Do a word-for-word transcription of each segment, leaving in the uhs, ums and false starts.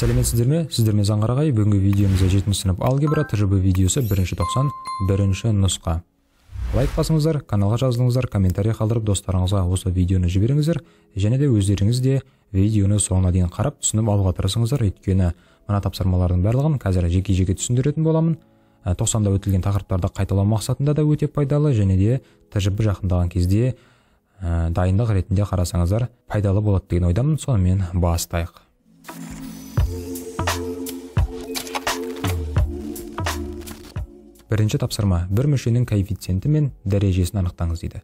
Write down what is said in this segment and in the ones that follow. Сәлеметсіздер ме? Сіздер ме Заңғар ағай? Бүгінгі видеомызда жетінші сынып алгебра тәжірибе видеосы бір тоқсан бірінші нұсқа. Лайк басыңыздар, каналға жазылыңыздар, комментарий қалдырып достарыңызға осы видеоны жіберіңіздер. Және де өздеріңіз де видеоны соңына дейін қарап түсініп алуға тырысыңыздар. Өйткені мына тапсырмалардың барлығын қазір жеке-жеке түсіндіретін боламын. тоқсанда өтілген тақырыптарды қайталау мақсатында да өте пайдалы, және де тәжірибе жақындаған кезде дайындық ретінде қарасаңыздар пайдалы болады деген ойдамын. Сонымен бастайық. Бірінші тапсырма. Бір мүшенің коэффициенті мен дәрежесін анықтаңыз дейді.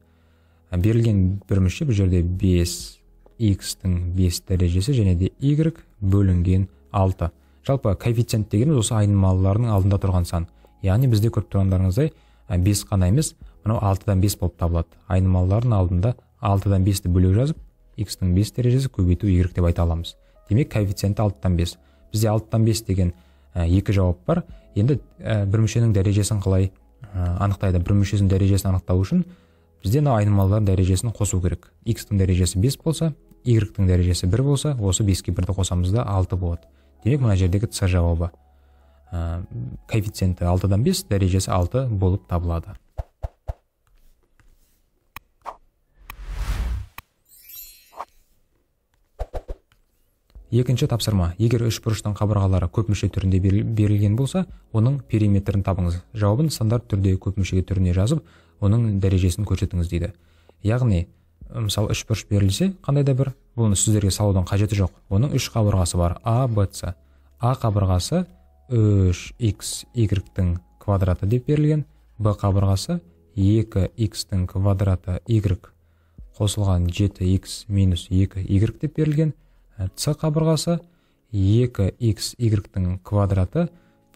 Берілген бір мүше бұл жерде бес икстің бес дәрежесі және де y бөлінген алты. Жалпы коэффициент дегеніміз осы айнымалылардың алдында тұрған сан. Яғни бізде көріп тұрғандарыңыздай бес қана емес, мынау алтыдан бес болып табылады. Айнымалылардың алдында алтыдан бесті бөле жазып, икстің бес дәрежесі көбейту y деп айта аламыз. Демек коэффициенті алтыдан бес. Бізде алтыдан бес деген екі жауап бар. Енді бір мүшенің дәрежесін қалай анықтайды? Бір мүшесінің дәрежесін анықтау үшін бізде айнымалылардың дәрежесін қосу керек. X-тің дәрежесі бес болса, Y-тің дәрежесі бір болса, осы беске бірді қосамыз да алты болады. Демек мына жердегі С жауабы коэффициенті алтыдан бес, дәрежесі алты болып табылады. Екінші тапсырма. Егер үш бұрыштың қабырғалары көпмүше түрінде берілген болса, оның периметрін табыңыз. Жауабын стандарт түрде көпмүше түріне жазып, оның дәрежесін көрсетіңіз дейді. Яғни, мысалы үш бұрыш берілсе, қандай да бір, бұны сіздерге салудан қажеті жоқ. Оның үш қабырғасы бар. А, Б, С. А қабырғасы үш икс игрек-тің квадраты деп берілген. Б қабырғасы екі икс-тің квадраты y қосылған жеті икс минус екі игрек деп берілген. С қабырғасы екі икс игрек-тің квадраты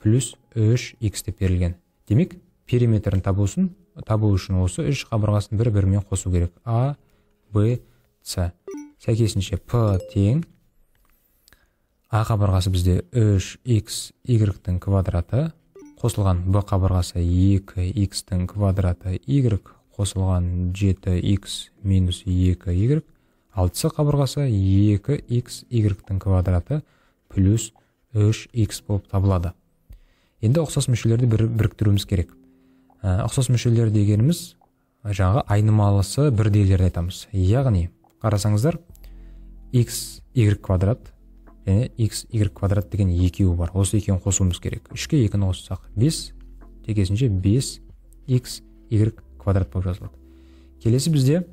плюс үш икс деп берілген. Демек, периметрін табу үшін осы үш қабырғасын бір-бірімен қосу керек. А, Б, С. Сәйкесінше П тең. А қабырғасы бізде үш икс игрек-тің квадраты қосылған. Б қабырғасы екі икс-тің квадраты y қосылған жеті икс минус екі игрек. Алтысы қабырғасы екі икс игрек-тің квадраты плюс үш икс болып табылады. Енді ұқсас мүшелерді біріктіруіміз керек. Ұқсас мүшелер дегеніміз жаңағы айнымалысы бірдейлерді айтамыз. Яғни, қарасаңыздар, икс игрек квадрат және икс игрек квадрат деген екеуі бар. Осы екеуін қосуымыз керек. үшке екіні қоссақ бес, текесінше бес икс игрек квадрат болып жазылады. Келесі бізде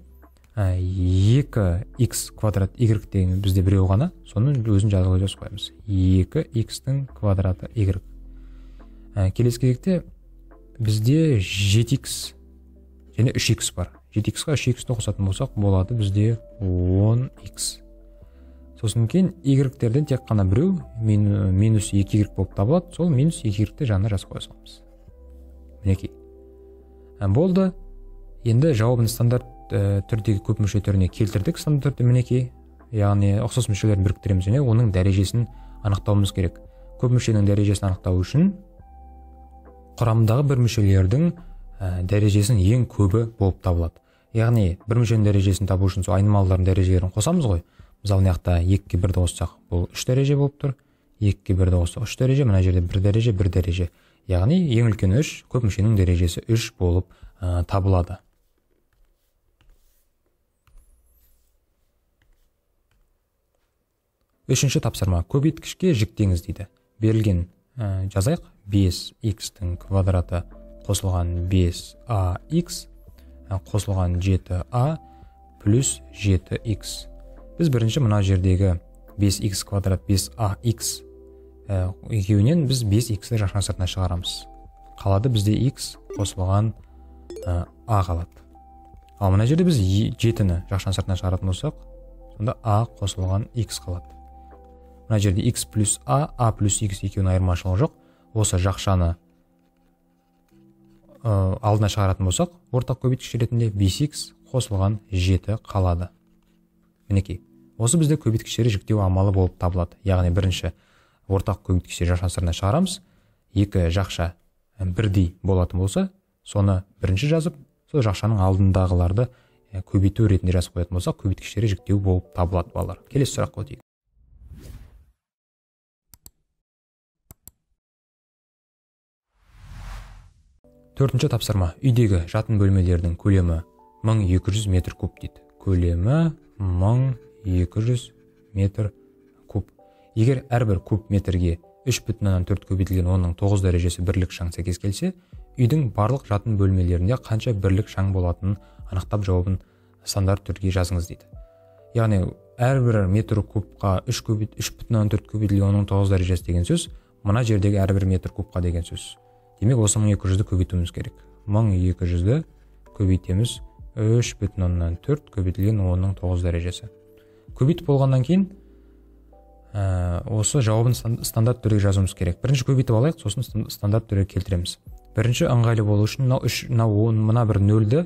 екі икс квадрат y деген бізде біреу ғана, соның өзін жазылып жазып қоямыз. екі икс-тің квадраты y. Келесі кезекте бізде жеті икс және үш икс бар. жеті икс-қа үш икс-ті қосатын болсақ, болады бізде он икс. Сосын кейін y-терден тек қана біреу минус екі игрек болып табылады. Сол минус екі игрек-ті жанына жазып қойсамыз. Мінекей. Болды. Енді жауабын стандарт түрдегі көп мүше түріне келтірдік. Стандарт мінекей, яғни ұқсас мүшелерін біріктіреміз және оның дәрежесін анықтауымыз керек. Көп мүшенің дәрежесін анықтау үшін құрамдағы бір мүшелердің дәрежесін ең көбі болып табылады. Яғни бір мүшенің дәрежесін табу үшін сол айнымалылардың дәрежелерін қосамыз ғой. Мысалы мынаяқта екіге бірді қоссақ, бұл үш дәреже болып тұр. екіге бірді қоссақ үш дәреже, мына жерде бір дәреже, бір дәреже. Яғни ең үлкен үш, көп мүшенің дәрежесі үш болып табылады. Үшінші тапсырма. Көбейткішке жіктеңіз дейді. Берілген ә, жазайық. бес икс-тің квадраты қосылған бес а икс қосылған жеті а плюс жеті икс. Біз бірінші мына жердегі бес икс квадрат бес а икс екеуінен ә, біз бес икс-ті жақтан сыртына шығарамыз. Қалады бізде x қосылған ә, а қалады. Ал мына жерде біз жетіні жақтан сыртына шығаратын болсақ, сонда а қосылған x қалады. Мына жерде x плюс a, a плюс x екеуінің айырмашылығы жоқ. Осы жақшаны ә, алдына шығаратын болсақ, ортақ көбейткіш ретінде бес икс қосылған жеті қалады. Мінекей. Осы бізде көбейткіштері жіктеу амалы болып табылады. Яғни бірінші ортақ көбейткішті жақтан сыртына шығарамыз. Екі жақша бірдей болатын болса, соны бірінші жазып, сол жақшаның алдындағыларды көбейту ретінде жазып қоятын болсақ, көбейткіштері жіктеу болып табылады балалар. Келесі сұрақ қойдық. Төртінші тапсырма. Үйдегі жатын бөлмелердің көлемі мың екі жүз метр куб дейді. Көлемі мың екі жүз метр куб. Егер әрбір куб метрге үш бүтін оннан төрт көбейтілген онның тоғыз дәрежесі бірлік шаң сәйкес келсе, үйдің барлық жатын бөлмелерінде қанша бірлік шаң болатынын анықтап жауабын стандарт түрге жазыңыз дейді. Яғни әрбір метр кубқа үш бүтін оннан төрт көбейтілген онның тоғыз дәрежесі деген сөз, мына жердегі әрбір метр кубқа деген сөз. Демек, осы мың екі жүзді көбейтуіміз керек. мың екі жүзді көбейтеміз үш бүтін оннан төрт көбейтілген онның тоғыз дәрежесі. Көбейтіп болғаннан кейін ә, осы жауабын стандарт түрге жазуымыз керек. Бірінші көбейтіп алайық, сосын стандарт түрге келтіреміз. Бірінші ыңғайлы болу үшін мына бір нөлді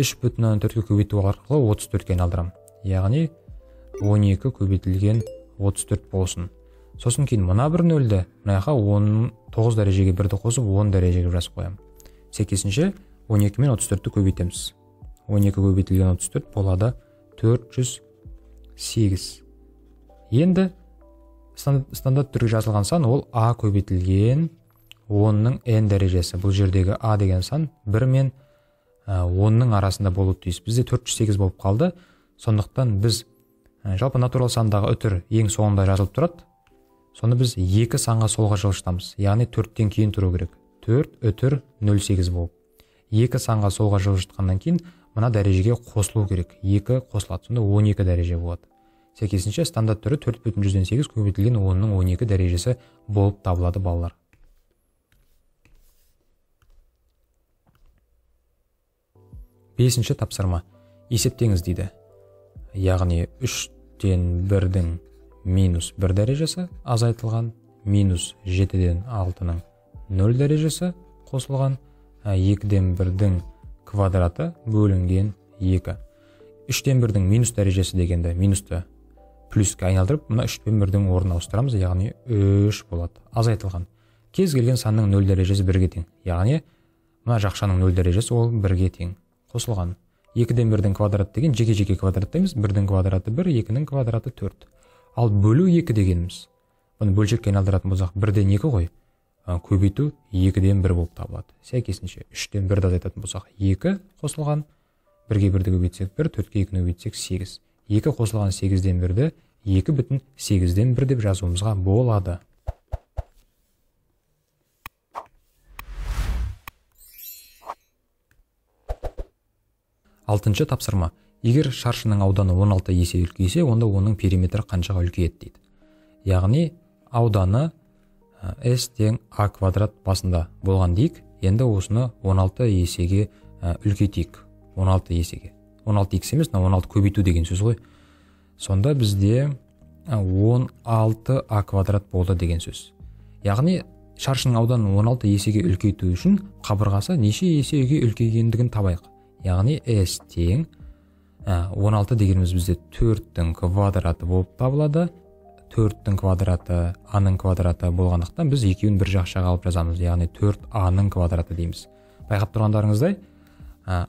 үш бүтін оннан төртке көбейту арқылы отыз төртке айналдырам. Яғни он екі көбейтілген отыз төрт болсын. Сосын кейін мына бір нөлді мынаяқа он тоғыз дәрежеге бірді қосып он дәрежеге жасып қоямын. Сәйкесінше он екі мен отыз төртті көбейтеміз. он екі көбейтілген отыз төрт болады төрт жүз сегіз. Енді стандарт түрге жазылған сан ол а көбейтілген онның n дәрежесі. Бұл жердегі а деген сан бір мен онның арасында болуы тиіс. Бізде төрт жүз сегіз болып қалды. Сондықтан біз жалпы натурал сандағы үтір ең соңында жазылып тұрады. Соны біз екі санға солға жылжытамыз. Яғни төрттен кейін тұру керек. төрт үтір нөл сегіз болып. екі санға солға жылжытқаннан кейін мына дәрежеге қосылу керек. екі қосылады. Сонда он екі дәреже болады. Сәйкесінше стандарт түрі төрт бүтін жүзден сегіз көбейтілген онның он екі дәрежесі болып табылады балалар. бесінші тапсырма. Есептеңіз дейді. Яғни үштен бірдің минус бір дәрежесі азайтылған, минус жетіден алтының нөл дәрежесі қосылған, екіден бірдің квадраты бөлінген екі. үштен бірдің минус дәрежесі дегенде минусты плюске айналдырып, мына үштен бірдің орнына ауыстырамыз, яғни үш болады. Азайтылған. Кез келген санның нөл дәрежесі бірге тең. Яғни мына жақшаның нөл дәрежесі ол бірге тең. Қосылған. екіден бірдің квадраты деген жеке-жеке квадрат дейміз. бірдің квадраты бір, екінің квадраты төрт. Ал бөлу екі дегеніміз. Бұны бөлшекке айналдыратын болсақ бірден екі қой. Көбейту екіден бір болып табылады. Сәйкесінше үштен бірді азайтатын болсақ екі қосылған, бірге бірді көбейтсек бір, төртке екіні көбейтсек сегіз. екі қосылған сегізден бірді екі бүтін сегізден бір деп жазуымызға болады. алтыншы тапсырма. Егер шаршының ауданы он алты есе үлкейсе, онда оның периметрі қаншаға үлкейеді дейді. Яғни ауданы S тең A квадрат басында болған дейік, енді осыны он алты есеге үлкейтейік. он алты есеге. он алты икс емес, он алты көбейту деген сөз ғой. Сонда бізде он алты A квадрат болды деген сөз. Яғни шаршының ауданын он алты есеге үлкейту үшін қабырғасы неше есеге үлкейгендігін табайық. Яғни S тең он алты дегеніміз бізде төрттің квадраты болып табылады. төрттің квадраты аның квадраты болғандықтан біз екеуін бір жақшаға алып жазамыз. Яғни төрт аның квадраты дейміз. Байқап тұрғандарыңыздай,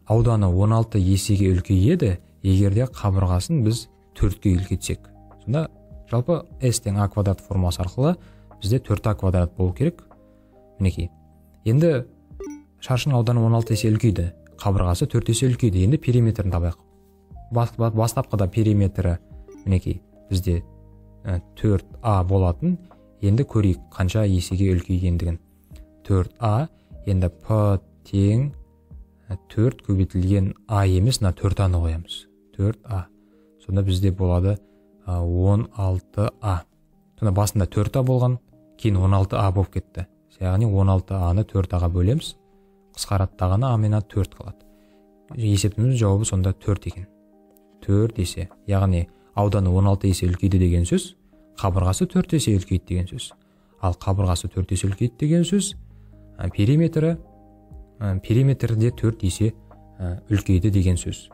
ауданы он алты есеге үлкейеді, егерде қабырғасын біз төртке үлкейтсек. Сонда жалпы S тең A квадрат формасы арқылы бізде төрт А квадрат болу керек. Мінекей. Енді шаршының ауданы он алты есе үлкейді, қабырғасы төрт есе үлкейді. Енді периметрін табайық. Бастапқыда периметрі мінекей бізде төрт А болатын. Енді көрейік қанша есеге үлкейгендігін. төрт А, енді P тең төрт көбейтілген А емес, мына төрт A'ны қоямыз. төрт А. Сонда бізде болады он алты А. Сонда басында төрт А болған, кейін он алты А болып кетті. Яғни он алты A'ны төрт A'ға бөлеміз. Қысқараттағаны А мен төрт қалады. Есептіміз жауабы сонда төрт екен. төрт есе, яғни ауданы он алты есе үлкейді деген сөз, қабырғасы төрт есе үлкейді деген сөз. Ал қабырғасы төрт есе үлкейді деген сөз, периметрі периметрде төрт есе үлкейді деген сөз.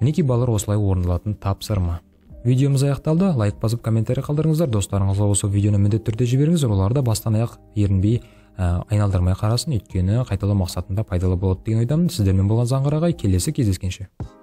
Мінекей балалар, осылай орындалатын тапсырма. Видеомыз аяқталды. Лайк басып комментарий қалдырыңыздар. Достарыңызға осы видеоны міндетті түрде жіберіңіздер. Олар да бастан аяқ ерінбей айналдырмай қарасын, өйткені қайталау мақсатында пайдалы болады деген ойдамын. Сіздермен болған Заңғар ағай, келесі кездескенше.